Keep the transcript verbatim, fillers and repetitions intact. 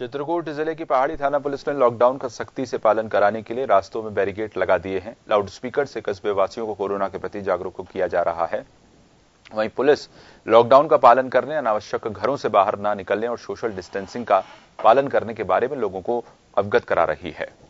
चित्रकूट जिले की पहाड़ी थाना पुलिस ने लॉकडाउन का सख्ती से पालन कराने के लिए रास्तों में बैरिकेड लगा दिए हैं। लाउडस्पीकर से कस्बे वासियों को कोरोना के प्रति जागरूक किया जा रहा है। वहीं पुलिस लॉकडाउन का पालन करने, अनावश्यक घरों से बाहर ना निकलने और सोशल डिस्टेंसिंग का पालन करने के बारे में लोगों को अवगत करा रही है।